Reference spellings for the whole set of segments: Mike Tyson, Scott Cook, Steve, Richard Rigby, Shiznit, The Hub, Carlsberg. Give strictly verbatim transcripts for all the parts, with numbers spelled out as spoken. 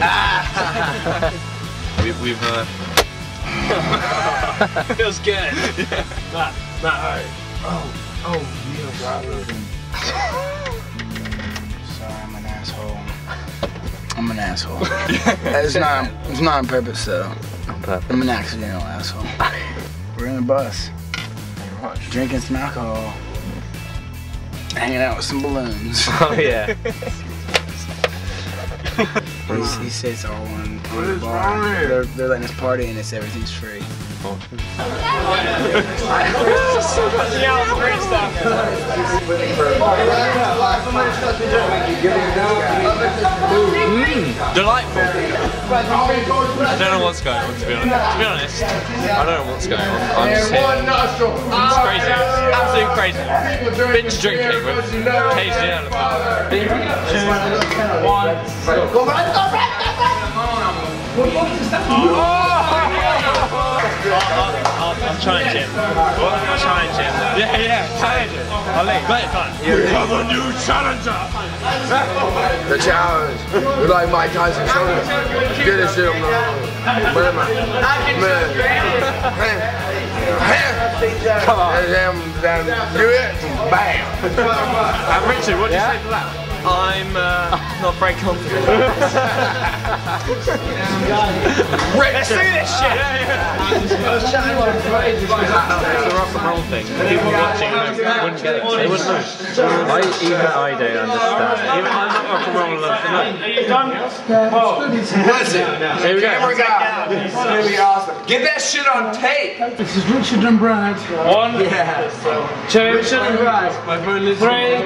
ah. We've, we've uh... Feels good. Yeah. Not, not hard. Oh, oh, you know, God loving. Sorry, I'm an asshole. I'm an asshole. It's not, it's not on purpose though. On purpose. I'm an accidental asshole. We're in a bus. Drinking some alcohol. Hanging out with some balloons. Oh yeah. he, he sits all on, on the bar. They're, they're letting us party and it's everything's free. Oh. mm, delightful. I don't know what's going on, to be honest. To be honest, I don't know what's going on. I'm just here. It's crazy. It's absolutely crazy. Binge drinking with occasionally out of the Binge drinking. One. Go right, go right, go right! I'll, I'll, I'll try and jam. What? I'll try and jam that. Yeah, yeah, challenge it. I'll let you. Right, fine. We yeah. have a new challenger! The challenge. We're like Mike Tyson. Get this shit, bro. Where am I? Man. Man. Come on. Do it. Bam. And Richard, what do you yeah? say for that? I'm uh, not very confident. Richard! Let's do this shit! Yeah, yeah. I was chatting like crazy. It's a rock and roll thing. People watching wouldn't get it. They wouldn't know. I, even I don't understand. Even I'm not rock and roll enough to know. Are you done? Oh. What is it? Here we go. Camera's out. Here we are. Get that shit on tape! This is Richard and Brad. One. Yeah. Two. Richard and Brad. My phone is three.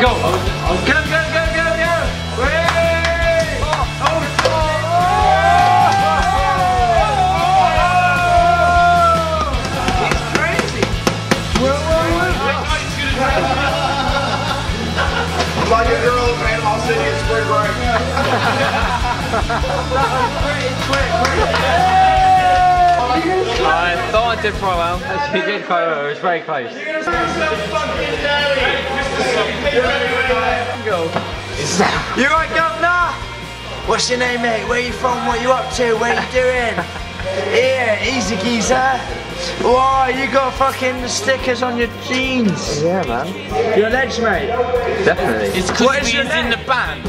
Go! Go, go, go, go, go! Hey! Oh, oh, like a girl in Panama City in spring break. I thought I did quite well. Actually, you did quite well. It was very close. You right, Governor? What's your name, mate? Where you from? What you up to? What you doing? Here, easy geezer. Wow, you got fucking stickers on your jeans. Yeah, man. Your legs, mate. Definitely. It's because we're in the band.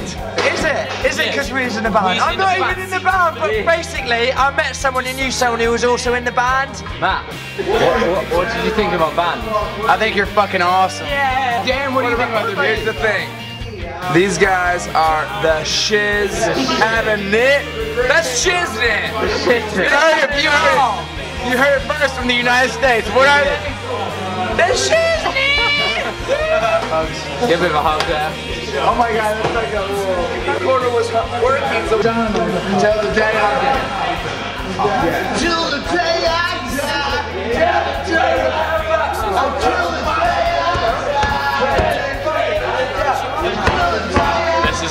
Is it? Is it because yeah. we're in the band? We's I'm not even band. in the band, but yeah. basically, I met someone who knew someone who was also in the band. Matt, what, what, what did you think about bands? I think you're fucking awesome. Yeah. Dan, what, what do you think about them? Here's the thing. These guys are the shiz and it. That's Shiznit. You heard it, you heard it. You heard it first from the United States. What are they? That's Shiznit. Give it a hug there. Oh my God, that's like a little. Corner was working. So done until the day I die. Until the day I die. Until the day I die.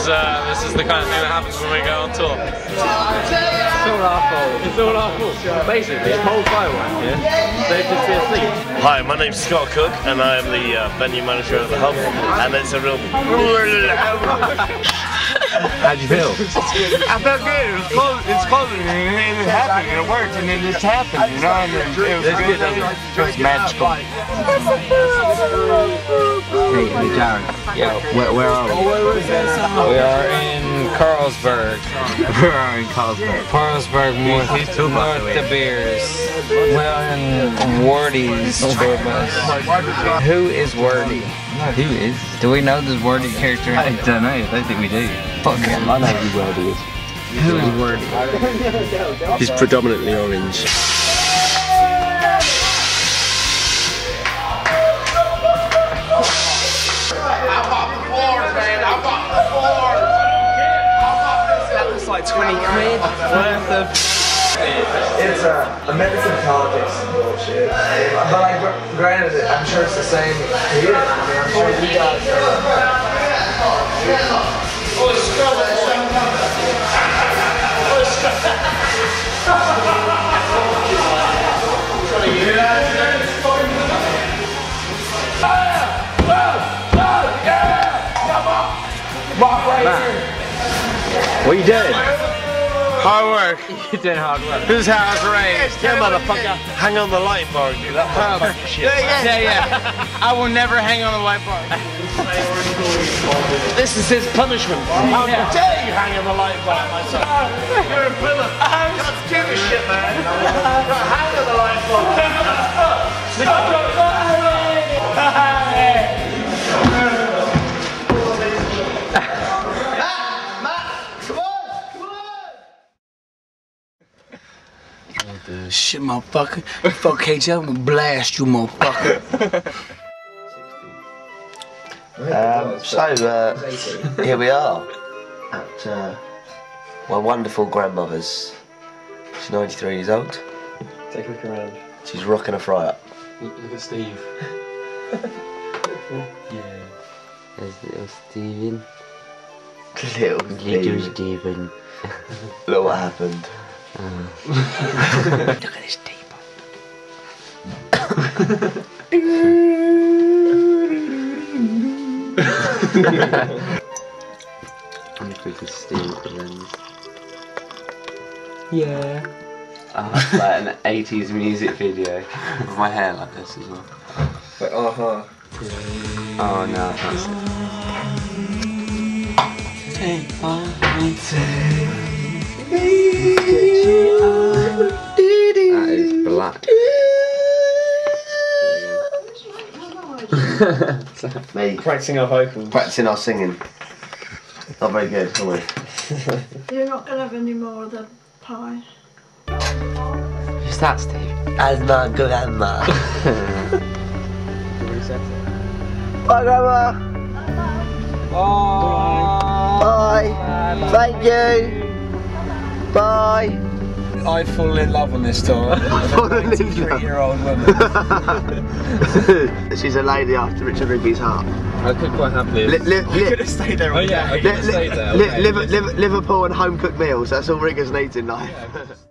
Uh, this is the kind of thing that happens when we go on tour. It's all our fault. It's all our fault. Basically, it's whole firework here. They've just been asleep. Hi, my name's Scott Cook, and I am the uh, venue manager of The Hub, and it's a real... How'd you feel? I felt good. It was closing, it's closing, and it was happening. It worked, and it just happened, you know? And it was good. It was magical. Hey, hey, Jared. Yo, where, where are we? We are in Carlsberg. We are in Carlsberg. Carlsberg, North, North the Beers. We're in Wardy's. Who is Wardy? Who is? Do we know this Wardy character? I don't know. I don't think we do. Fuck him. I know who Wardy is. Who is Wardy? He's predominantly orange. Like twenty quid worth of it's uh, American politics and bullshit. But like, granted, I'm sure it's the same here. I mean, I'm sure you guys are. Come on, right here. you doing? Hard work. You're doing hard work. Whose house raised? Yeah, motherfucker. Hang on the light bar and do that hard shit. Yeah, yeah. I will never hang on the light bar. This is his punishment. How yeah. dare you hang on the light bar, my son? You're a villain. You can't do this shit, man. Hang on the light bar. Stop the fire! Shit, motherfucker. Fuck K J, I'm gonna blast you, motherfucker. um, so, uh, here we are at uh, my wonderful grandmother's. She's ninety-three years old. Take a look around. She's rocking a fry up. Look, look at Steve. Yeah. There's little Steven. Little, little Steven. Look what happened. Mm. Look at this table. I think we can steam at the lens. Yeah. Oh, it's like an eighties music video with my hair like this as well. Like, uh huh. Oh no, I can't see. Take my take. That is black. Me. Practicing our vocals. Practicing our singing. Not very good, are we? You're not going to have any more of the pie. Who's that, Steve? That's my grandma. Bye, Grandma. Bye. Bye. Bye. Thank you. Bye. I've fallen in love on this tour. I've fallen in love. Year-old woman. She's a lady after Richard Rigby's heart. I could quite happily. Li li li could have stayed there. Oh yeah, li li stayed there. Li okay. Liverpool and home cooked meals. That's all Riggers needs in life. Yeah.